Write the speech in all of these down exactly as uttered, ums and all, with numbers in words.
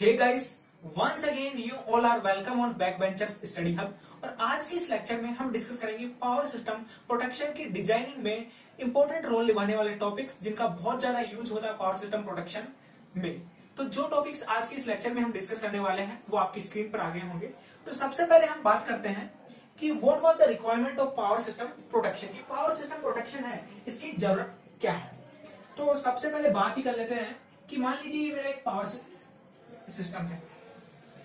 Hey guys, once again you all are welcome on back benchers study hub. और आज के इस lecture में हम डिस्कस करेंगे पावर सिस्टम प्रोटेक्शन की डिजाइनिंग में इंपॉर्टेंट रोल निभाने वाले टॉपिक्स जिनका बहुत ज्यादा यूज होता है पावर सिस्टम प्रोटेक्शन में। तो जो टॉपिक्स आज के इस लेक्चर में हम डिस्कस करने वाले हैं वो आपकी स्क्रीन पर आ गए होंगे। तो सबसे पहले हम बात करते हैं कि what was the requirement of power system protection, की पावर सिस्टम प्रोटेक्शन है इसकी जरूरत क्या है। तो सबसे पहले बात ही कर लेते हैं कि मान लीजिए मेरा एक पावर सिस्टम है,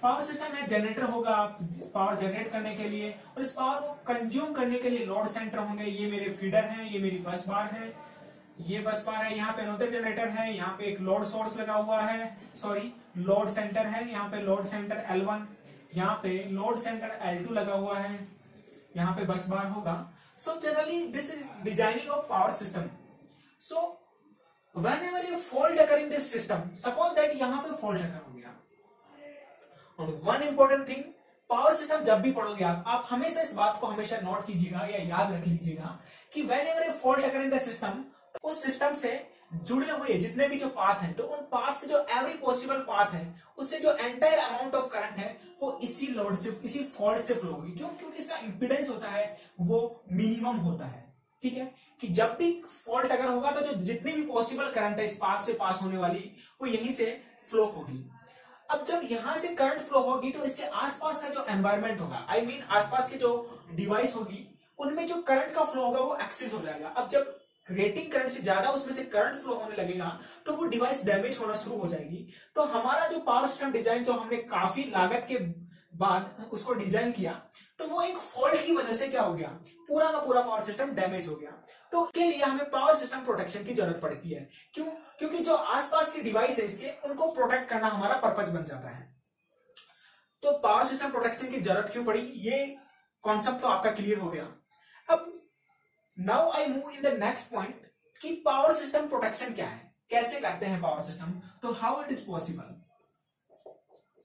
पावर सिस्टम है जनरेटर होगा आप पावर जनरेट करने के लिए, और इस पावर को कंज्यूम करने के लिए लोड सेंटर होंगे। ये मेरे फीडर हैं, ये मेरी बस बार है, ये बस बार है, यहाँ पे अनोदर जनरेटर है, यहाँ पे एक लोड सोर्स लगा हुआ है, सॉरी लोड सेंटर है, यहाँ पे लोड सेंटर एल वन, यहाँ पे लोड सेंटर एल टू लगा हुआ है, यहाँ पे बस बार होगा। So generally this is designing of power system. So Whenever you fault occur in this system, suppose that यहाँ पे fault occur हो गया। और one important thing, power system जब भी पढ़ोगे आप, आप हमेशा इस बात को हमेशा नोट कीजिएगा या याद रख लीजिएगा कि whenever you fault occur in the system, उस सिस्टम से जुड़े हुए जितने भी जो पाथ हैं, तो उन पाथ से जो एवरी पॉसिबल पाथ है उससे जो एंटायर अमाउंट ऑफ करंट है वो इसी लोड से, इसी फॉल्ट से फ्लो होगी। क्यों? क्योंकि इसका इम्पीडेंस होता है वो मिनिमम होता है। ठीक है कि जब भी फॉल्ट अगर होगा तो जो जितनी भी पॉसिबल करंट है इस पाथ से पास होने वाली वो यहीं से फ्लो होगी। अब जब यहां से करंट फ्लो होगी तो इसके आसपास का जो एनवायरनमेंट होगा, आई मीन आसपास के जो डिवाइस होगी उनमें जो करंट का फ्लो होगा वो एक्सेस हो जाएगा। अब जब रेटिंग करंट से ज्यादा उसमें से करंट फ्लो होने लगेगा तो वो डिवाइस डैमेज होना शुरू हो जाएगी। तो हमारा जो पावर सिस्टम डिजाइन जो हमने काफी लागत के बाद उसको डिजाइन किया, तो वो एक फॉल्ट की वजह से क्या हो गया, पूरा का पूरा पावर सिस्टम डैमेज हो गया। तो उसके लिए हमें पावर सिस्टम प्रोटेक्शन की जरूरत पड़ती है। क्यों? क्योंकि जो आसपास के डिवाइस है इसके उनको प्रोटेक्ट करना हमारा पर्पज बन जाता है। तो पावर सिस्टम प्रोटेक्शन की जरूरत क्यों पड़ी, ये कॉन्सेप्ट तो आपका क्लियर हो गया। अब now I move in the next point कि पावर सिस्टम प्रोटेक्शन क्या है, कैसे करते हैं पावर सिस्टम, तो how it is possible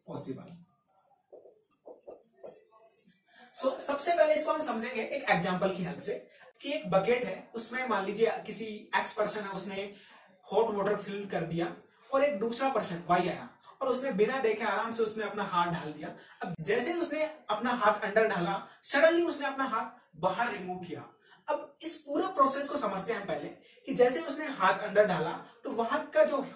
possible So, सबसे पहले इसको हम समझेंगे एक एग्जांपल की हेल्प से कि एक बकेट है, उसमें मान लीजिए किसी एक्स पर्सन है उसने हॉट वाटर फिल कर दिया और एक दूसरा पर्सन वाई आया और उसने बिना देखे आराम से उसने अपना हाथ डाल दिया। अब जैसे उसने अपना हाथ अंदर डाला, सडनली उसने अपना हाथ बाहर रिमूव किया। अब इस पूरे प्रोसेस को समझते हैं पहले कि जैसे उसने हाथ अंदर डाला तो वहां का जो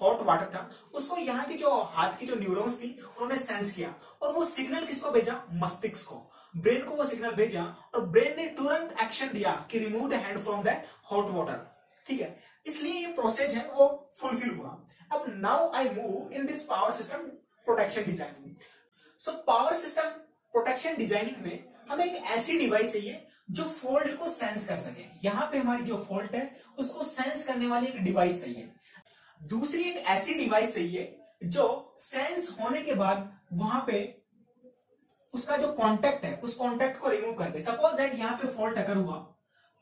हॉट वाटर था उसको यहाँ की जो हाथ की जो न्यूरॉन्स थी उन्होंने सेंस किया और वो सिग्नल किसको भेजा, मस्तिष्क को, ब्रेन को वो सिग्नल भेजा और ब्रेन ने तुरंत एक्शन दिया कि remove the hand from the hot water. ठीक है, इसलिए ये प्रोसेस है वो फुलफिल हुआ। अब now I move in this power system protection designing. So power system protection designing में हमें एक ऐसी डिवाइस चाहिए जो फॉल्ट को सेंस कर सके। यहाँ पे हमारी जो फॉल्ट है उसको सेंस करने वाली एक डिवाइस चाहिए। दूसरी एक ऐसी डिवाइस चाहिए जो सेंस होने के बाद वहां पे उसका जो कांटेक्ट है उस कांटेक्ट को रिमूव कर दे। सपोज दैट यहाँ पे फॉल्ट अगर हुआ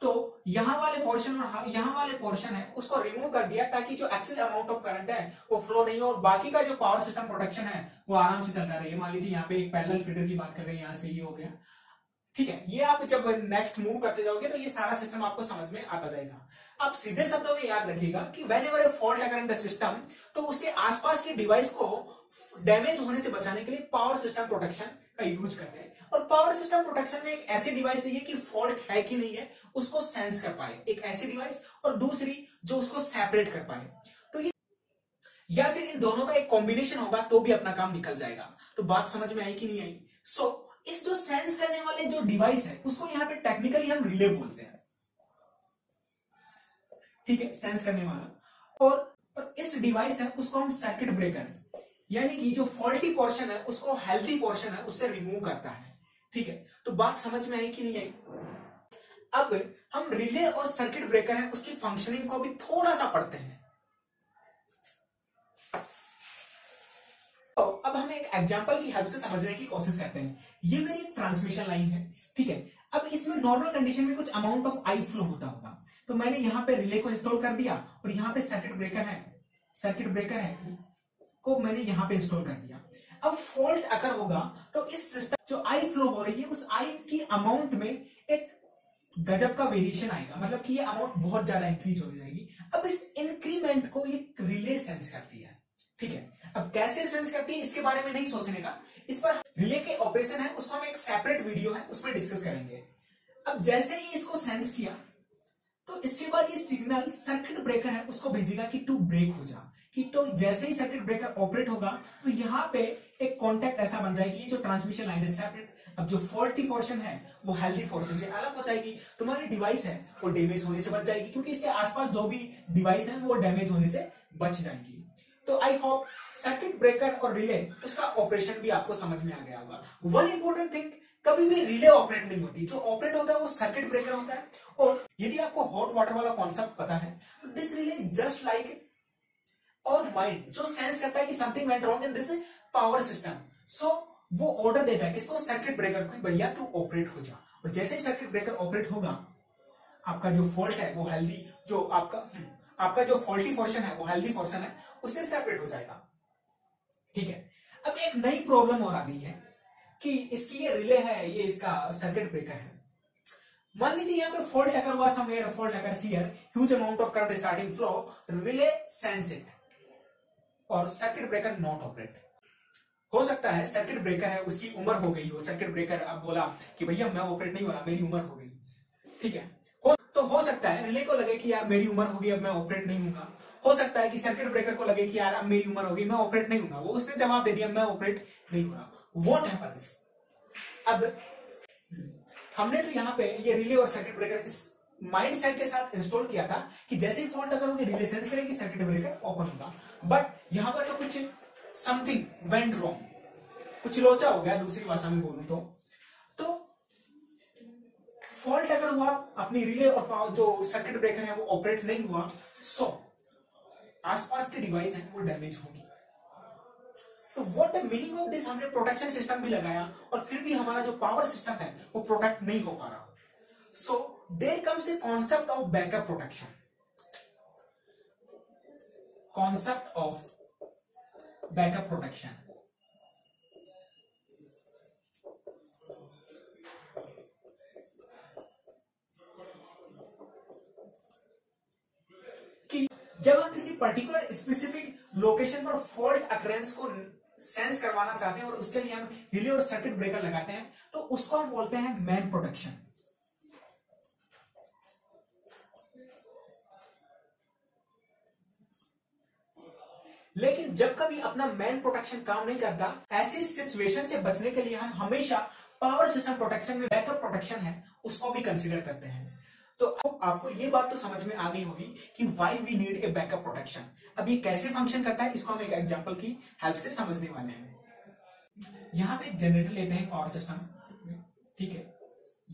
तो यहाँ वाले पोर्शन और यहाँ वाले पोर्शन है उसको रिमूव कर दिया ताकि जो एक्सेस अमाउंट ऑफ करंट है वो फ्लो नहीं हो और बाकी का जो पावर सिस्टम प्रोटेक्शन है वो आराम से चलता रहे। मान लीजिए यहाँ पे एक पैरेलल फीडर की बात कर रहे हैं, यहाँ से ये हो गया। ठीक है, ये आप जब नेक्स्ट मूव करते जाओगे तो ये सारा सिस्टम आपको समझ में आता जाएगा। आप सीधे शब्दों में याद रखिएगा कि व्हेनेवर ए फॉल्ट अगर इन द सिस्टम, तो उसके आसपास के डिवाइस को डैमेज होने से बचाने के लिए पावर सिस्टम प्रोटेक्शन का यूज करते हैं। और पावर सिस्टम प्रोटेक्शन में एक ऐसी डिवाइस चाहिए कि फॉल्ट है कि नहीं है उसको सेंस कर पाए, एक ऐसी डिवाइस, और दूसरी जो उसको सेपरेट कर पाए। तो ये या फिर इन दोनों का एक कॉम्बिनेशन होगा तो भी अपना काम निकल जाएगा। तो बात समझ में आई कि नहीं आई। सो so, इस जो सेंस करने वाले जो डिवाइस है उसको यहाँ पे टेक्निकली हम रिले बोलते हैं। ठीक है, सेंस करने वाला, और, और इस डिवाइस है उसको हम सर्किट ब्रेकर, यानी कि जो फॉल्टी पोर्शन है उसको हेल्दी पोर्शन है उससे रिमूव करता है। ठीक है, तो बात समझ में आई कि नहीं आई। अब हम रिले और सर्किट ब्रेकर है उसकी फंक्शनिंग को भी थोड़ा सा पढ़ते हैं। अब हम एक एग्जांपल की हेल्प से समझने की कोशिश करते हैं। ये मेरी ट्रांसमिशन लाइन है। ठीक है, अब इसमें नॉर्मल कंडीशन में कुछ अमाउंट ऑफ आई फ्लो होता होगा, तो मैंने यहाँ पे रिले को इंस्टॉल कर दिया और यहाँ पे सर्किट ब्रेकर है, सर्किट ब्रेकर है को मैंने यहाँ पे इंस्टॉल कर दिया। अब फॉल्ट अगर होगा तो इस सिस्टम जो आई फ्लो हो रही है उस आई की अमाउंट में एक गजब का वेरिएशन आएगा, मतलब कि ये अमाउंट बहुत ज्यादा इंक्रीज हो जाएगी। अब इस इंक्रीमेंट को ये रिले सेंस करती है। ठीक है। अब कैसे सेंस करती है इसके बारे में नहीं सोचने का, इस पर रिले के ऑपरेशन है उसको हम एक सेपरेट वीडियो है उसमें डिस्कस करेंगे। अब जैसे ही इसको सेंस किया तो इसके बाद ये सिग्नल सर्किट ब्रेकर है उसको भेजेगा कि तू ब्रेक हो जा, कि तो जैसे ही सर्किट ब्रेकर ऑपरेट होगा तो यहाँ पे एक कांटेक्ट ऐसा बन जाएगी ये जो ट्रांसमिशन लाइन है सेपरेट। अब जो फॉल्टी पोर्शन है वो हेल्दी पोर्शन से अलग हो जाएगी, तुम्हारी डिवाइस है वो डैमेज होने से बच जाएगी क्योंकि इसके आसपास जो भी डिवाइस है वो डैमेज होने से बच जाएंगी। तो आई होप सर्किट ब्रेकर और रिले उसका ऑपरेशन भी आपको समझ में आ गया होगा। वन इंपॉर्टेंट थिंग, कभी भी रिले ऑपरेट नहीं होती, जो ऑपरेट होता है वो सर्किट ब्रेकर होता है। और यदि आपको हॉट वाटर वाला कॉन्सेप्ट पता है तो this relay just like our mind जो सेंस करता है कि something went wrong in this power system, so वो ऑर्डर देता है किसको, सर्किट ब्रेकर को, भैया तू ऑपरेट हो जा। और जैसे ही सर्किट ब्रेकर ऑपरेट होगा आपका जो फॉल्ट है वो हेल्दी, जो आपका आपका जो फॉल्टी पोर्शन है वो हेल्दी पोर्शन है उससे सेपरेट हो जाएगा, ठीक है। अब एक नई प्रॉब्लम और आ गई है कि इसकी ये रिले है ये इसका सर्किट ब्रेकर है। मान लीजिए यहाँ पे फॉल्ट अगर हुआ समवेयर, फॉल्ट अगर here, huge amount of current starting flow, relay sense it और सर्किट ब्रेकर नॉट ऑपरेट। हो सकता है सर्किट ब्रेकर है उसकी उम्र हो गई हो, सर्किट ब्रेकर अब बोला कि भैया मैं ऑपरेट नहीं हो रहा, मेरी उम्र हो गई, ठीक है। हो, तो हो सकता है रिले को लगे कि यार मेरी उम्र हो गई अब मैं ऑपरेट नहीं होगा। हो सकता है कि सर्किट ब्रेकर को लगे कि यार अब मेरी उम्र हो गई मैं ऑपरेट नहीं होगा, वो उसने जवाब दे दिया मैं ऑपरेट नहीं हो रहा। What happens? अब हमने तो यहाँ पे ये रिले और सर्किट ब्रेकर इस माइंड सेट के साथ इंस्टॉल किया था कि जैसे ही फॉल्ट अगर होगी रिले सेंस करेगी सर्किट ब्रेकर ओपन होगा, बट यहाँ पर तो कुछ समथिंग वेंट रॉन्ग, कुछ लोचा हो गया दूसरी भाषा में बोलूं तो। तो फॉल्ट अगर हुआ अपनी रिले और पावर जो सर्किट ब्रेकर है वो ऑपरेट नहीं हुआ, सो आसपास के डिवाइस है वो डैमेज होगी। तो what the meaning of this, हमने प्रोटेक्शन सिस्टम भी लगाया और फिर भी हमारा जो पावर सिस्टम है वो प्रोटेक्ट नहीं हो पा रहा। So there comes a concept of backup protection, concept of backup protection. कि जब आप किसी पर्टिकुलर स्पेसिफिक लोकेशन पर फॉल्ट अकरेंस को सेंस करवाना चाहते हैं और उसके लिए हम रिले और सर्किट ब्रेकर लगाते हैं तो उसको हम बोलते हैं मैन प्रोटेक्शन। लेकिन जब कभी अपना मैन प्रोटेक्शन काम नहीं करता, ऐसी सिचुएशन से बचने के लिए हम हमेशा पावर सिस्टम प्रोटेक्शन में बैकअप प्रोटेक्शन है उसको भी कंसीडर करते हैं। तो आपको ये बात तो समझ में आ गई होगी कि why we need a backup protection. अब ये कैसे फंक्शन करता है इसको हम एक एग्जांपल की हेल्प से समझने वाले हैं। यहाँ पे एक जनरेटर लेते हैं पावर सिस्टम, ठीक है।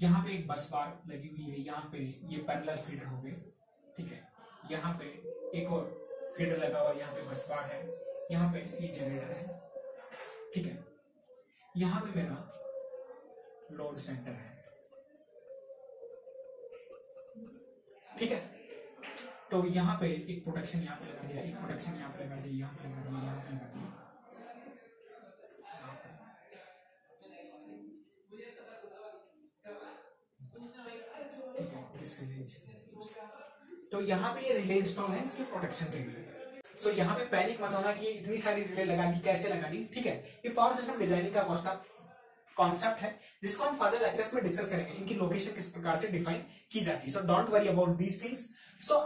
यहाँ पे एक बस बार लगी हुई है, यहाँ पे ये पैरेलल फीडर हो गए, ठीक है। यहाँ पे एक और फीडर लगा हुआ, यहाँ पे बस बार है, यहाँ पे ये जनरेटर है, ठीक है। यहाँ पे मेरा लोड सेंटर है, ठीक है। तो यहाँ पे एक प्रोटेक्शन यहाँ पे लगा दिया, एक प्रोटेक्शन यहाँ पे लगा दिया, यहाँ पे लगा दिया, यहाँ पे लगा दिया। तो यहाँ पे ये रिले इंस्टॉल है इसके प्रोटेक्शन के लिए। सो so, यहाँ पे पैनिक मत होना कि इतनी सारी रिले लगा दी, कैसे लगा दी, ठीक है। ये पावर सिस्टम डिजाइनिंग का बहुत कॉन्सेप्ट है जिसको हम फर्दर लेक्चर्स में डिस्कस करेंगे, इनकी लोकेशन किस प्रकार से डिफाइन की जाती है। So don't worry about these things. So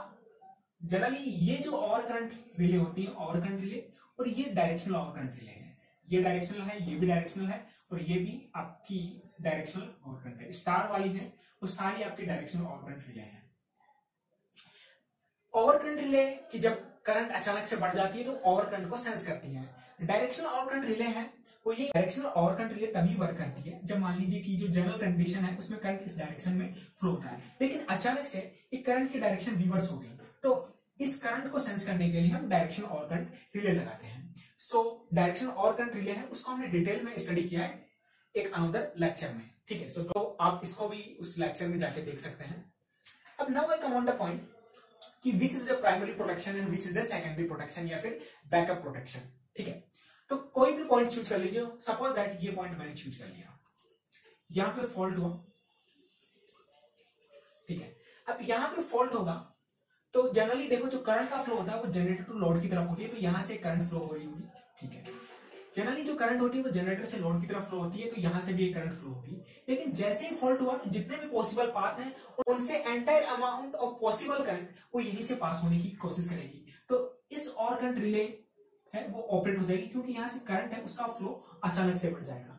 generally ये जो ओवर करंट रिले होती है, ओवर करंट रिले, और ये डायरेक्शनल ओवर करंट रिले है, ये डायरेक्शनल है, ये भी डायरेक्शनल है और ये भी आपकी डायरेक्शनल ओवर करंट है। स्टार वाली है वो सारी आपकी डायरेक्शनल ओवर करंट रिले है। ओवर करंट रिले की जब करंट अचानक से बढ़ जाती है तो ओवर करंट को सेंस करती है। डायरेक्शनल ओवर करंट रिले है वो ये डायरेक्शनल ओवर करंट रिले तभी वर्क करती है जब मान लीजिए कि जो जनरल कंडीशन है उसमें करंट इस डायरेक्शन में फ्लो होता है, लेकिन अचानक से एक करंट की डायरेक्शन रिवर्स हो गई, तो इस करंट को सेंस करने के लिए हम डायरेक्शनल ओवर करंट रिले लगाते हैं। सो डायरेक्शनल ओवर करंट रिले है उसको हमने डिटेल में स्टडी किया है एक अनदर लेक्चर में, ठीक है। सो तो आप इसको भी उस लेक्चर में जाके देख सकते हैं। अब now I come on the point कि which is the primary protection and which is the secondary protection या फिर बैकअप प्रोटेक्शन, ठीक है। तो कोई भी पॉइंट चूज कर लीजिए, सपोज दैट ये पॉइंट मैंने चूज कर लिया, यहां पे फॉल्ट हुआ, ठीक है। अब यहां पे फॉल्ट होगा तो जनरली देखो जो करंट का फ्लो होता है वो जनरेटर टू लोड की तरफ होती है, तो यहाँ से करंट फ्लो हो रही होगी, ठीक है। जनरली जो करंट होती है वो जनरेटर से लोड की तरफ फ्लो होती है, तो यहाँ से भी एक करंट फ्लो होगी। लेकिन जैसे ही फॉल्ट हुआ तो जितने भी पॉसिबल पाथ हैं उनसे entire amount of possible current वो यहीं से पास होने की कोशिश करेगी, तो इस और करंट रिले है वो ऑपरेट हो जाएगी, क्योंकि यहाँ से करंट है उसका फ्लो अचानक से बढ़ जाएगा।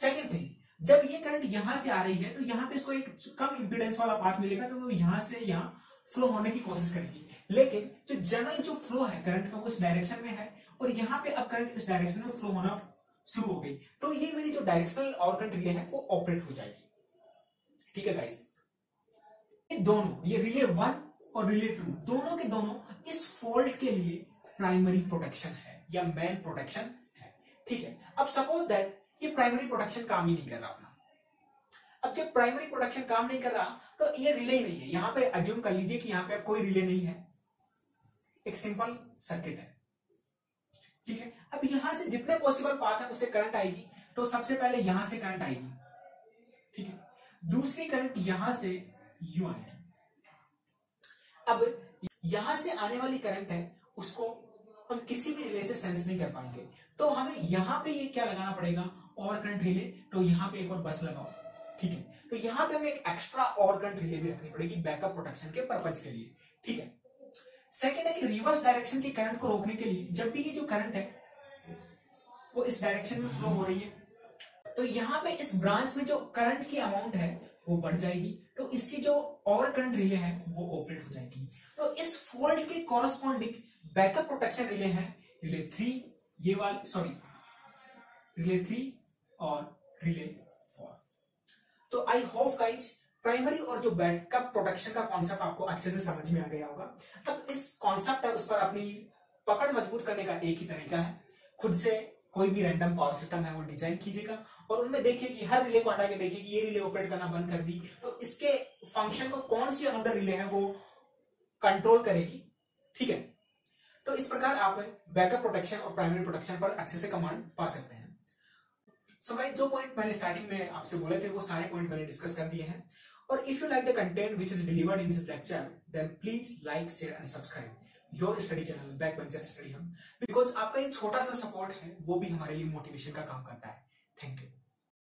सेकेंड थिंग, जब ये करंट यहाँ से आ रही है तो यहाँ पे इसको एक कम इंपीडेंस वाला पाथ मिलेगा, तो वो यहाँ से यहाँ फ्लो होने की कोशिश करेगी। लेकिन जो जनरल जो फ्लो है करंट का वो इस डायरेक्शन में है, और यहाँ पे अब करंट इस डायरेक्शन में फ्लो होना शुरू हो गई, तो ये मेरी जो डायरेक्शनल और करंट रिले है वो ऑपरेट हो जाएगी, ठीक है गाइस। ये दोनों, ये रिले वन और रिले टू दोनों के दोनों इस फॉल्ट के लिए प्राइमरी प्रोटेक्शन है या मेन प्रोटेक्शन है, ठीक है। अब सपोज दैट ये प्राइमरी प्रोटेक्शन काम ही नहीं कर रहा अपना, अब जब प्राइमरी प्रोटेक्शन काम नहीं कर रहा तो ये रिले ही नहीं है। यहाँ पे अज्यूम कर लीजिए कि यहाँ पे कोई रिले नहीं है, एक सिंपल सर्किट है, ठीक है। अब यहां से जितने पॉसिबल पाथ है उससे करंट आएगी, तो सबसे पहले यहां से करंट आएगी, ठीक है। दूसरी करंट यहां से यू आए, अब यहां से आने वाली करंट है उसको हम किसी भी रिले से सेंस नहीं कर पाएंगे, तो हमें यहां पे ये क्या लगाना पड़ेगा, और करंट रिले, तो यहां पे एक और बस लगाओ, ठीक है। तो यहां पे हमें एक एक्स्ट्रा और करंट रिले भी रखनी पड़ेगी बैकअप प्रोटेक्शन के पर्पज के लिए, ठीक है। सेकेंड है कि रिवर्स डायरेक्शन के करंट को रोकने के लिए, जब भी ये जो करंट है वो इस डायरेक्शन में फ्लो हो रही है तो यहाँ पे इस ब्रांच में जो करंट की अमाउंट है वो बढ़ जाएगी, तो इसकी जो और करंट रिले है वो ऑपरेट हो जाएगी। तो इस फोल्ड के कॉरस्पॉन्डिंग बैकअप प्रोटेक्शन रिले है रिले थ्री, ये वाली सॉरी रिले थ्री और रिले फोर। तो आई होप गाइज प्राइमरी और जो बैकअप प्रोटेक्शन का कॉन्सेप्ट आपको अच्छे से समझ में आ गया होगा। अब इस कॉन्सेप्ट है उस पर अपनी पकड़ मजबूत करने का एक ही तरीका है, खुद से कोई भी रैंडम पावर सिस्टम है वो डिजाइन कीजिएगा और उनमें देखिए कि हर रिले को हटा के देखिए कि ये रिले ऑपरेट करना बंद कर दी तो इसके फंक्शन को कौन सी अनदर रिले है वो कंट्रोल करेगी, ठीक है। तो इस प्रकार आप बैकअप प्रोटेक्शन और प्राइमरी प्रोटेक्शन पर अच्छे से कमांड पा सकते हैं। सो गाइस जो पॉइंट मैंने स्टार्टिंग में आपसे बोले थे वो सारे पॉइंट मैंने डिस्कस कर दिए हैं, और if you like the content which is delivered in this lecture then please like share and subscribe your study channel back bencher study हम, बिकॉज आपका एक छोटा सा सपोर्ट है वो भी हमारे लिए मोटिवेशन का काम करता है। Thank you.